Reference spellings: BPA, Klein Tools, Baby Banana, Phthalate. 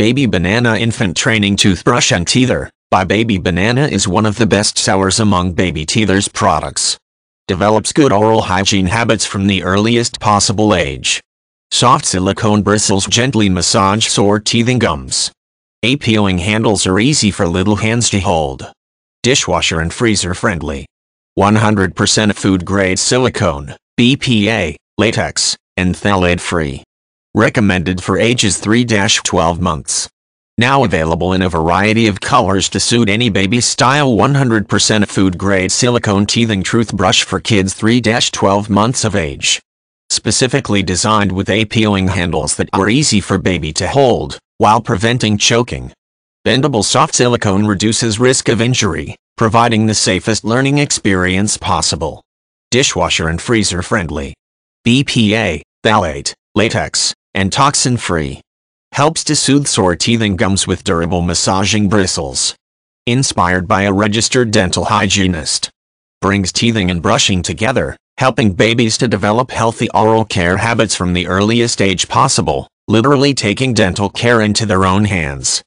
Baby Banana Infant Training Toothbrush and Teether by Baby Banana is one of the best sellers among baby teethers products. Develops good oral hygiene habits from the earliest possible age. Soft silicone bristles gently massage sore teething gums. Appealing handles are easy for little hands to hold. Dishwasher and freezer friendly. 100% food grade silicone, BPA, latex, and phthalate free. Recommended for ages 3-12 months. Now available in a variety of colors to suit any baby style. 100% food grade silicone teething toothbrush for kids 3-12 months of age. Specifically designed with appealing handles that are easy for baby to hold, while preventing choking. Bendable soft silicone reduces risk of injury, providing the safest learning experience possible. Dishwasher and freezer friendly. BPA, phthalate, latex, and toxin-free. Helps to soothe sore teething gums with durable massaging bristles. Inspired by a registered dental hygienist. Brings teething and brushing together, helping babies to develop healthy oral care habits from the earliest age possible, literally taking dental care into their own hands.